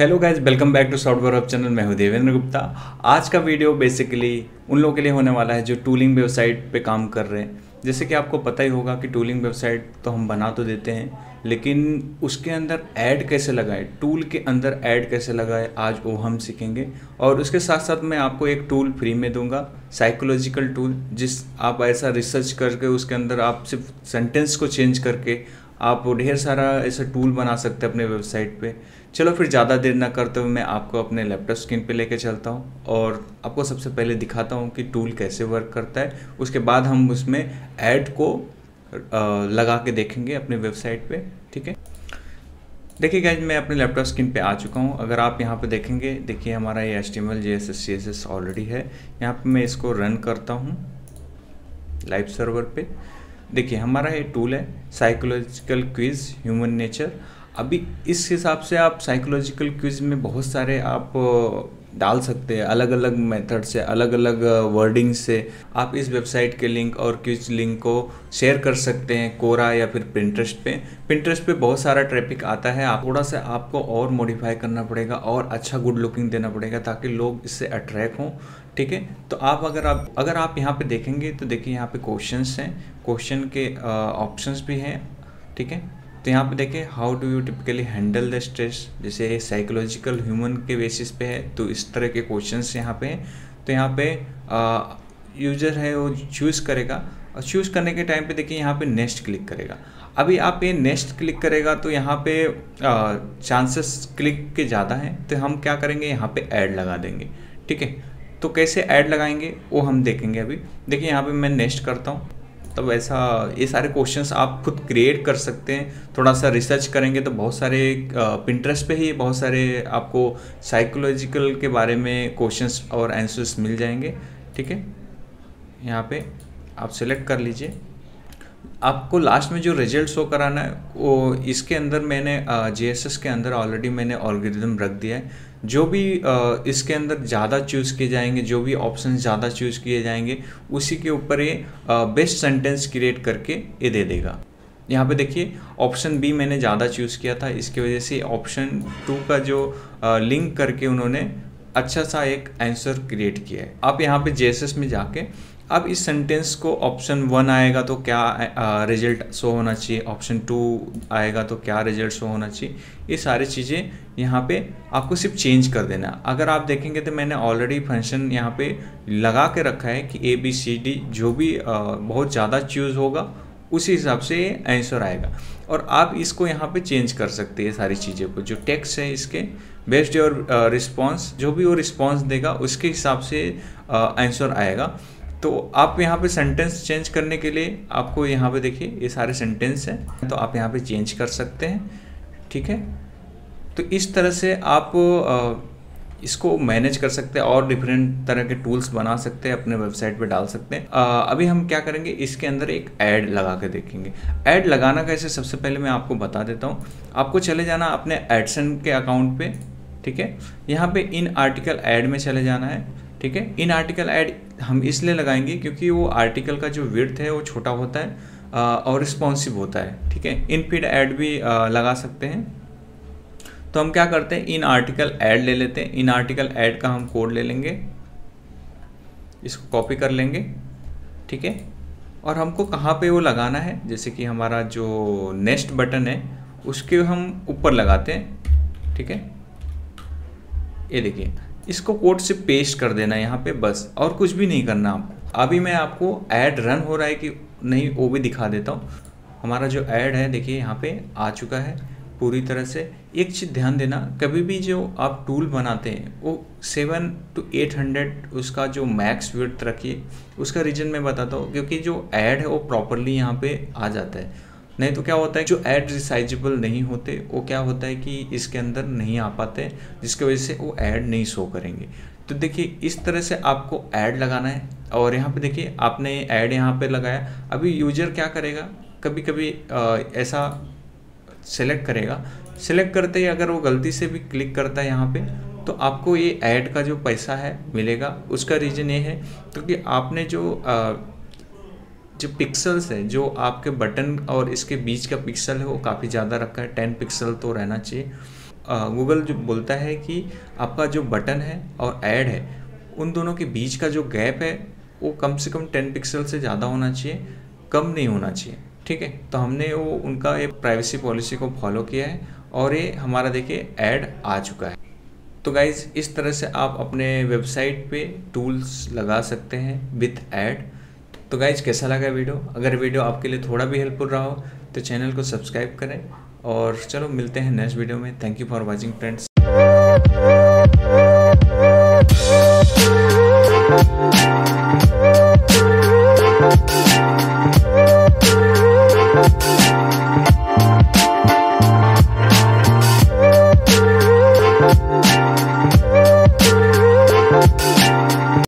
Hello guys, welcome back to software hub channel. मैं हूं देवेंद्र गुप्ता। आज का वीडियो बेसिकली उन लोगों के लिए होने वाला है जो टूलिंग वेबसाइट पे काम कर रहे हैं। जैसे कि आपको पता ही होगा कि टूलिंग वेबसाइट तो हम बना तो देते हैं, लेकिन उसके अंदर ऐड कैसे लगाए, टूल के अंदर ऐड कैसे लगाए, आज वो हम सीखेंगे। और उसके साथ साथ मैं आपको एक टूल फ्री में दूंगा, साइकोलॉजिकल टूल, जिस आप ऐसा रिसर्च करके उसके अंदर आप सिर्फ सेंटेंस को चेंज करके आप ढेर सारा ऐसा टूल बना सकते हैं अपने वेबसाइट पे। चलो फिर ज़्यादा देर ना करते हुए मैं आपको अपने लैपटॉप स्क्रीन पे लेके चलता हूँ और आपको सबसे पहले दिखाता हूँ कि टूल कैसे वर्क करता है। उसके बाद हम उसमें ऐड को लगा के देखेंगे अपने वेबसाइट पे, ठीक है। देखिए गाइज, मैं अपने लैपटॉप स्क्रीन पे आ चुका हूँ। अगर आप यहाँ पे देखेंगे, देखिए हमारा ये HTML JSS CSS ऑलरेडी है। यहाँ पर मैं इसको रन करता हूँ लाइव सर्वर पर। देखिए हमारा ये टूल है साइकोलॉजिकल क्विज़ ह्यूमन नेचर। अभी इस हिसाब से आप साइकोलॉजिकल क्विज़ में बहुत सारे आप डाल सकते हैं, अलग अलग मेथड से, अलग अलग वर्डिंग से। आप इस वेबसाइट के लिंक और क्विज लिंक को शेयर कर सकते हैं कोरा या फिर पिंटरेस्ट पे। पिंटरेस्ट पे बहुत सारा ट्रैफिक आता है। आप थोड़ा सा आपको और मॉडिफाई करना पड़ेगा और अच्छा गुड लुकिंग देना पड़ेगा ताकि लोग इससे अट्रैक्ट हों, ठीक है। तो आप अगर आप यहाँ पे देखेंगे तो देखिए यहाँ पे क्वेश्चंस हैं, क्वेश्चन के ऑप्शंस भी हैं, ठीक है। तो यहाँ पे देखिए how do you typically handle the stress, जैसे साइकोलॉजिकल ह्यूमन के बेसिस पे है तो इस तरह के क्वेश्चंस यहाँ पे हैं। तो यहाँ पे यूजर है वो चूज़ करेगा और चूज़ करने के टाइम पे देखिए यहाँ पे नेक्स्ट क्लिक करेगा। अभी आप ये नेक्स्ट क्लिक करेगा तो यहाँ पे चांसेस क्लिक के ज़्यादा हैं, तो हम क्या करेंगे यहाँ पे ऐड लगा देंगे, ठीक है। तो कैसे ऐड लगाएंगे वो हम देखेंगे। अभी देखिए यहाँ पे मैं नेक्स्ट करता हूँ। तब ऐसा ये सारे क्वेश्चंस आप खुद क्रिएट कर सकते हैं। थोड़ा सा रिसर्च करेंगे तो बहुत सारे पिंटरेस्ट पे ही बहुत सारे आपको साइकोलॉजिकल के बारे में क्वेश्चंस और आंसर्स मिल जाएंगे, ठीक है। यहाँ पे आप सेलेक्ट कर लीजिए। आपको लास्ट में जो रिजल्ट शो कराना है वो इसके अंदर मैंने JSS के अंदर ऑलरेडी मैंने एल्गोरिथम रख दिया है। जो भी इसके अंदर ज़्यादा चूज़ किए जाएंगे, जो भी ऑप्शन ज़्यादा चूज़ किए जाएंगे, उसी के ऊपर ये बेस्ट सेंटेंस क्रिएट करके ये दे देगा। यहाँ पे देखिए ऑप्शन बी मैंने ज़्यादा चूज़ किया था, इसकी वजह से ऑप्शन 2 का जो लिंक करके उन्होंने अच्छा सा एक आंसर क्रिएट किया है। आप यहाँ पे JSS में जाके अब इस सेंटेंस को ऑप्शन 1 आएगा तो क्या रिजल्ट शो होना चाहिए, ऑप्शन 2 आएगा तो क्या रिजल्ट शो होना चाहिए, ये सारी चीज़ें यहाँ पे आपको सिर्फ चेंज कर देना। अगर आप देखेंगे तो मैंने ऑलरेडी फंक्शन यहाँ पे लगा के रखा है कि ABCD जो भी बहुत ज़्यादा चूज़ होगा उसी हिसाब से आंसर आएगा। और आप इसको यहाँ पे चेंज कर सकते हैं सारी चीज़ें को। जो टेक्स्ट है इसके बेस्ड और रिस्पॉन्स, जो भी वो रिस्पॉन्स देगा उसके हिसाब से आंसर आएगा। तो आप यहाँ पे सेंटेंस चेंज करने के लिए आपको यहाँ पे देखिए ये सारे सेंटेंस हैं, तो आप यहाँ पे चेंज कर सकते हैं, ठीक है। तो इस तरह से आप इसको मैनेज कर सकते हैं और डिफरेंट तरह के टूल्स बना सकते हैं, अपने वेबसाइट पे डाल सकते हैं। अभी हम क्या करेंगे, इसके अंदर एक ऐड लगा के देखेंगे। ऐड लगाना कैसे सबसे पहले मैं आपको बता देता हूँ। आपको चले जाना अपने एडसेंस के अकाउंट पे, ठीक है। यहाँ पे इन आर्टिकल ऐड में चले जाना है, ठीक है। इन आर्टिकल ऐड हम इसलिए लगाएंगे क्योंकि वो आर्टिकल का जो विड्थ है वो छोटा होता है और रिस्पॉन्सिव होता है, ठीक है। इन फीड ऐड भी लगा सकते हैं। तो हम क्या करते हैं, इन आर्टिकल ऐड ले लेते हैं। इन आर्टिकल ऐड का हम कोड ले लेंगे, इसको कॉपी कर लेंगे, ठीक है। और हमको कहाँ पे वो लगाना है, जैसे कि हमारा जो नेक्स्ट बटन है उसके हम ऊपर लगाते हैं, ठीक है। ये देखिए इसको कोड से पेस्ट कर देना है यहाँ पे, बस और कुछ भी नहीं करना आपको। अभी मैं आपको ऐड रन हो रहा है कि नहीं वो भी दिखा देता हूँ। हमारा जो ऐड है देखिए यहाँ पे आ चुका है पूरी तरह से। एक चीज़ ध्यान देना, कभी भी जो आप टूल बनाते हैं वो 700 to 800 उसका जो मैक्स विड्थ रखिए। उसका रीज़न मैं बताता हूँ, क्योंकि जो ऐड है वो प्रॉपरली यहाँ पे आ जाता है। नहीं तो क्या होता है, जो ऐड रिसाइजेबल नहीं होते वो क्या होता है कि इसके अंदर नहीं आ पाते, जिसकी वजह से वो ऐड नहीं शो करेंगे। तो देखिए इस तरह से आपको ऐड लगाना है। और यहाँ पर देखिए आपने ऐड यहाँ पर लगाया। अभी यूजर क्या करेगा, कभी कभी ऐसा सेलेक्ट करेगा, सेलेक्ट करते ही अगर वो गलती से भी क्लिक करता है यहाँ पे तो आपको ये ऐड का जो पैसा है मिलेगा। उसका रीज़न ये है क्योंकि आपने जो पिक्सल्स है, जो आपके बटन और इसके बीच का पिक्सल है वो काफ़ी ज़्यादा रखा है, 10 पिक्सल तो रहना चाहिए। गूगल जो बोलता है कि आपका जो बटन है और ऐड है उन दोनों के बीच का जो गैप है वो कम से कम 10 पिक्सल से ज़्यादा होना चाहिए, कम नहीं होना चाहिए। ठीक है, तो हमने वो उनका ये प्राइवेसी पॉलिसी को फॉलो किया है और ये हमारा देखिए ऐड आ चुका है। तो गाइज़ इस तरह से आप अपने वेबसाइट पे टूल्स लगा सकते हैं विथ ऐड। तो गाइज़ कैसा लगा वीडियो? अगर वीडियो आपके लिए थोड़ा भी हेल्पफुल रहा हो तो चैनल को सब्सक्राइब करें और चलो मिलते हैं नेक्स्ट वीडियो में। Thank you for watching friends.